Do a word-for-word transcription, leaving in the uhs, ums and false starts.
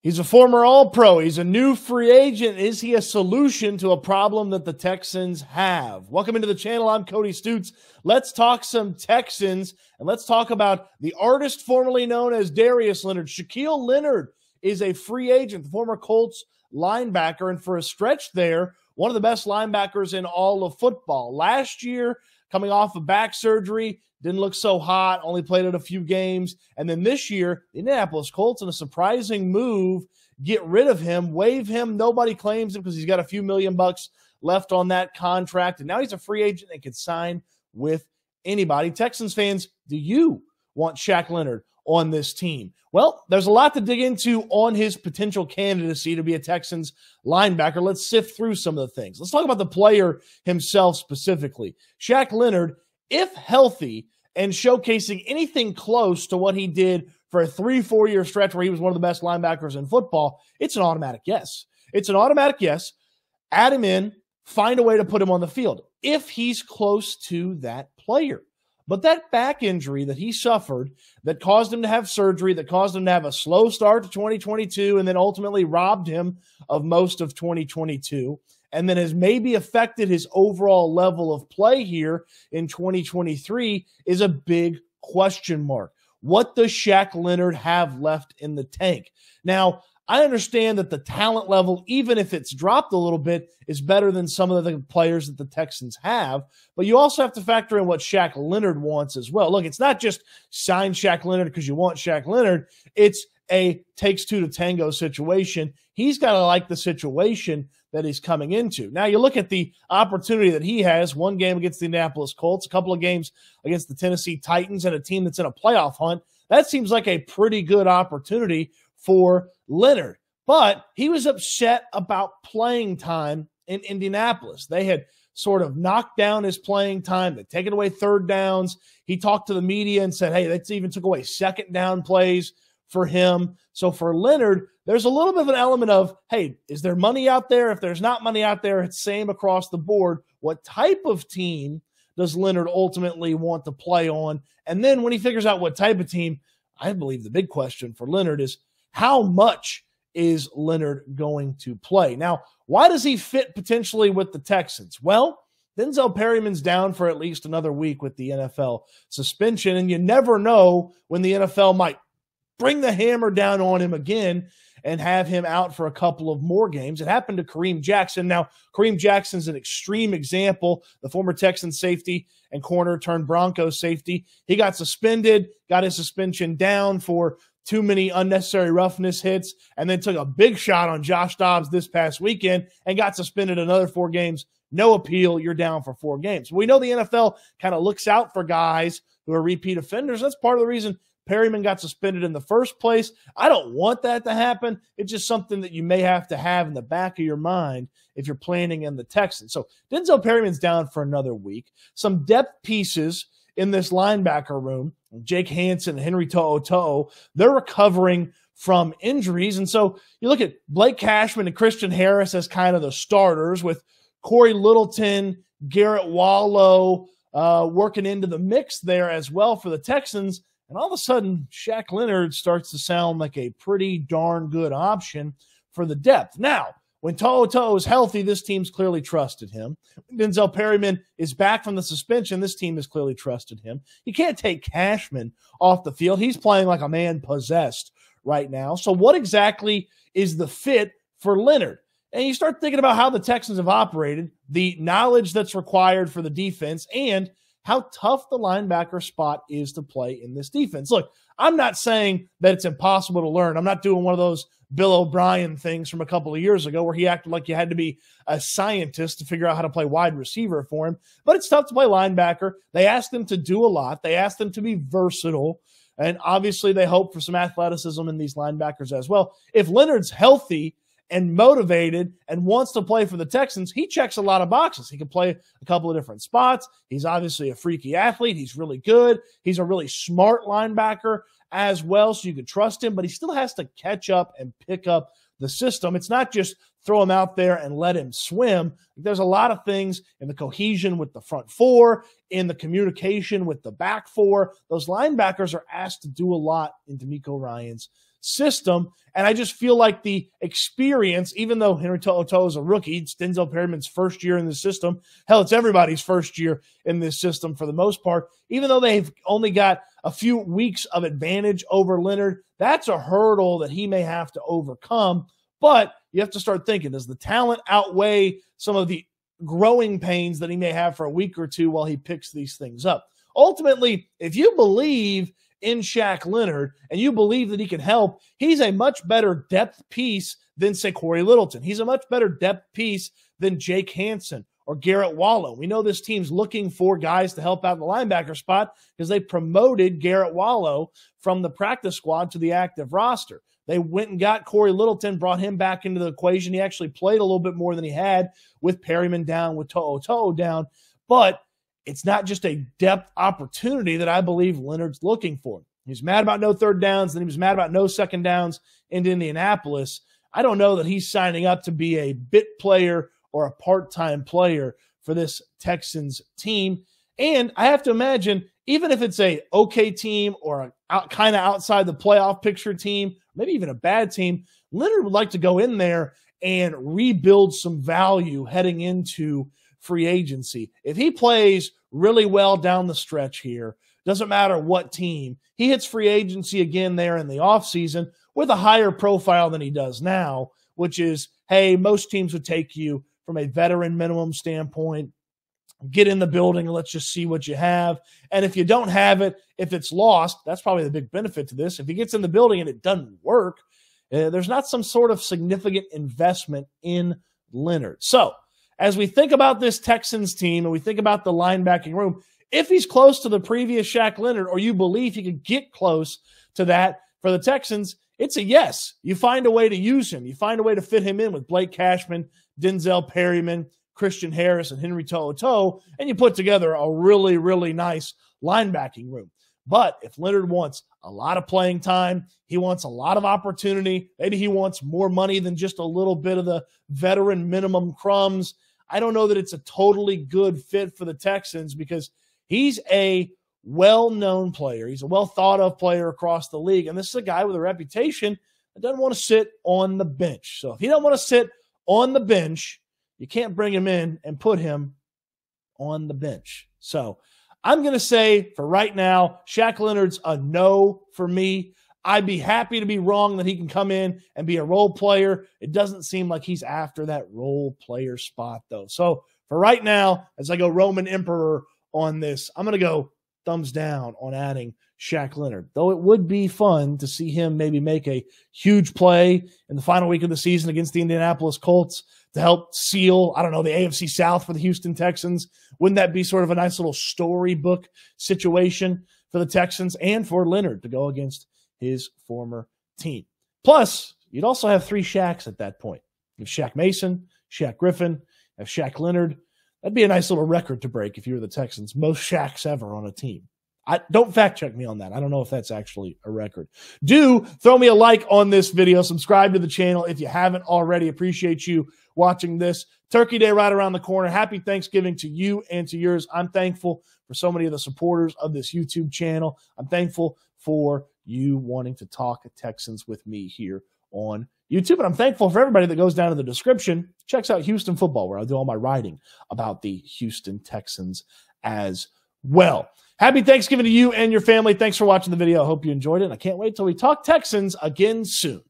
He's a former All-Pro. He's a new free agent. Is he a solution to a problem that the Texans have? Welcome into the channel. I'm Cody Stoots. Let's talk some Texans, and let's talk about the artist formerly known as Darius Leonard. Shaquille Leonard is a free agent, the former Colts linebacker, and for a stretch there, one of the best linebackers in all of football. Last year, coming off of back surgery, didn't look so hot, only played in a few games. And then this year, the Indianapolis Colts, in a surprising move, get rid of him, waive him. Nobody claims him because he's got a few million bucks left on that contract. And now he's a free agent and can sign with anybody. Texans fans, do you want Shaq Leonard on this team? Well, there's a lot to dig into on his potential candidacy to be a Texans linebacker. Let's sift through some of the things. Let's talk about the player himself specifically. Shaq Leonard, if healthy and showcasing anything close to what he did for a three, four-year stretch where he was one of the best linebackers in football, it's an automatic yes. It's an automatic yes. Add him in, find a way to put him on the field if he's close to that player. But that back injury that he suffered that caused him to have surgery, that caused him to have a slow start to twenty twenty-two and then ultimately robbed him of most of twenty twenty-two and then has maybe affected his overall level of play here in twenty twenty-three is a big question mark. What does Shaq Leonard have left in the tank? Now, I understand that the talent level, even if it's dropped a little bit, is better than some of the players that the Texans have. But you also have to factor in what Shaq Leonard wants as well. Look, it's not just sign Shaq Leonard because you want Shaq Leonard. It's a takes two to tango situation. He's got to like the situation that he's coming into. Now, you look at the opportunity that he has, one game against the Indianapolis Colts, a couple of games against the Tennessee Titans, and a team that's in a playoff hunt. That seems like a pretty good opportunity for Leonard, but he was upset about playing time in Indianapolis. They had sort of knocked down his playing time. They'd taken away third downs. He talked to the media and said, hey, that's even took away second down plays for him. So for Leonard, there's a little bit of an element of, hey, is there money out there? If there's not money out there, it's same across the board. What type of team does Leonard ultimately want to play on? And then when he figures out what type of team, I believe the big question for Leonard is, how much is Leonard going to play? Now, why does he fit potentially with the Texans? Well, Denzel Perryman's down for at least another week with the N F L suspension, and you never know when the N F L might bring the hammer down on him again and have him out for a couple of more games. It happened to Kareem Jackson. Now, Kareem Jackson's an extreme example, the former Texan safety and corner turned Broncos safety. He got suspended, got his suspension down for too many unnecessary roughness hits, and then took a big shot on Josh Dobbs this past weekend and got suspended another four games. No appeal. You're down for four games. We know the N F L kind of looks out for guys who are repeat offenders. That's part of the reason Perryman got suspended in the first place. I don't want that to happen. It's just something that you may have to have in the back of your mind if you're planning in the Texans. So Denzel Perryman's down for another week. Some depth pieces in this linebacker room, Jake Hansen and Henry To'o To'o, they're recovering from injuries. And so you look at Blake Cashman and Christian Harris as kind of the starters, with Corey Littleton, Garrett Wallow uh, working into the mix there as well for the Texans. And all of a sudden, Shaq Leonard starts to sound like a pretty darn good option for the depth. Now, when To'o To'o is healthy, this team's clearly trusted him. When Denzel Perryman is back from the suspension, this team has clearly trusted him. You can't take Cashman off the field. He's playing like a man possessed right now. So what exactly is the fit for Leonard? And you start thinking about how the Texans have operated, the knowledge that's required for the defense, and how tough the linebacker spot is to play in this defense. Look, I'm not saying that it's impossible to learn. I'm not doing one of those Bill O'Brien things from a couple of years ago where he acted like you had to be a scientist to figure out how to play wide receiver for him. But it's tough to play linebacker. They asked them to do a lot. They asked them to be versatile. And obviously they hope for some athleticism in these linebackers as well. If Leonard's healthy and motivated and wants to play for the Texans, he checks a lot of boxes. He can play a couple of different spots. He's obviously a freaky athlete. He's really good. He's a really smart linebacker as well, so you can trust him, but he still has to catch up and pick up the system. It's not just throw him out there and let him swim. There's a lot of things in the cohesion with the front four, in the communication with the back four. Those linebackers are asked to do a lot in DeMeco Ryans' system. And I just feel like the experience, even though Henry To'o To'o is a rookie, it's Denzel Perryman's first year in the system. Hell, it's everybody's first year in this system for the most part. Even though they've only got a few weeks of advantage over Leonard, that's a hurdle that he may have to overcome. But you have to start thinking, does the talent outweigh some of the growing pains that he may have for a week or two while he picks these things up? Ultimately, if you believe in Shaq Leonard and you believe that he can help, he's a much better depth piece than, say, Corey Littleton. He's a much better depth piece than Jake Hansen or Garrett Wallow. We know this team's looking for guys to help out in the linebacker spot because they promoted Garrett Wallow from the practice squad to the active roster. They went and got Corey Littleton, brought him back into the equation. He actually played a little bit more than he had with Perryman down, with To'o To'o down. But it's not just a depth opportunity that I believe Leonard's looking for. He was mad about no third downs, then he was mad about no second downs in Indianapolis. I don't know that he's signing up to be a bit player or a part-time player for this Texans team. And I have to imagine, even if it's a okay team or a kind of outside the playoff picture team, maybe even a bad team, Leonard would like to go in there and rebuild some value heading into free agency. If he plays really well down the stretch here, doesn't matter what team, he hits free agency again there in the offseason with a higher profile than he does now, which is, hey, most teams would take you from a veteran minimum standpoint. Get in the building and let's just see what you have. And if you don't have it, if it's lost, that's probably the big benefit to this. If he gets in the building and it doesn't work, uh, there's not some sort of significant investment in Leonard. So as we think about this Texans team and we think about the linebacking room, if he's close to the previous Shaq Leonard, or you believe he could get close to that for the Texans, it's a yes. You find a way to use him. You find a way to fit him in with Blake Cashman, Denzel Perryman, Christian Harris, and Henry To'o To'o, and you put together a really, really nice linebacking room. But if Leonard wants a lot of playing time, he wants a lot of opportunity, maybe he wants more money than just a little bit of the veteran minimum crumbs, I don't know that it's a totally good fit for the Texans because he's a well-known player. He's a well-thought-of player across the league, and this is a guy with a reputation that doesn't want to sit on the bench. So if he doesn't want to sit on the bench, you can't bring him in and put him on the bench. So I'm going to say for right now, Shaq Leonard's a no for me. I'd be happy to be wrong that he can come in and be a role player. It doesn't seem like he's after that role player spot, though. So for right now, as I go Roman Emperor on this, I'm going to go thumbs down on adding Shaq Leonard, though it would be fun to see him maybe make a huge play in the final week of the season against the Indianapolis Colts to help seal, I don't know, the A F C South for the Houston Texans. Wouldn't that be sort of a nice little storybook situation for the Texans and for Leonard to go against his former team? Plus, you'd also have three Shaqs at that point. You have Shaq Mason, Shaq Griffin, you have Shaq Leonard. That'd be a nice little record to break if you were the Texans. Most Shaqs ever on a team. I, don't fact check me on that. I don't know if that's actually a record. Do throw me a like on this video. Subscribe to the channel if you haven't already. Appreciate you watching this. Turkey Day right around the corner. Happy Thanksgiving to you and to yours. I'm thankful for so many of the supporters of this YouTube channel. I'm thankful for you wanting to talk Texans with me here on YouTube. And I'm thankful for everybody that goes down to the description, checks out Houston Football, where I do all my writing about the Houston Texans as well. Happy Thanksgiving to you and your family. Thanks for watching the video. I hope you enjoyed it. And I can't wait till we talk Texans again soon.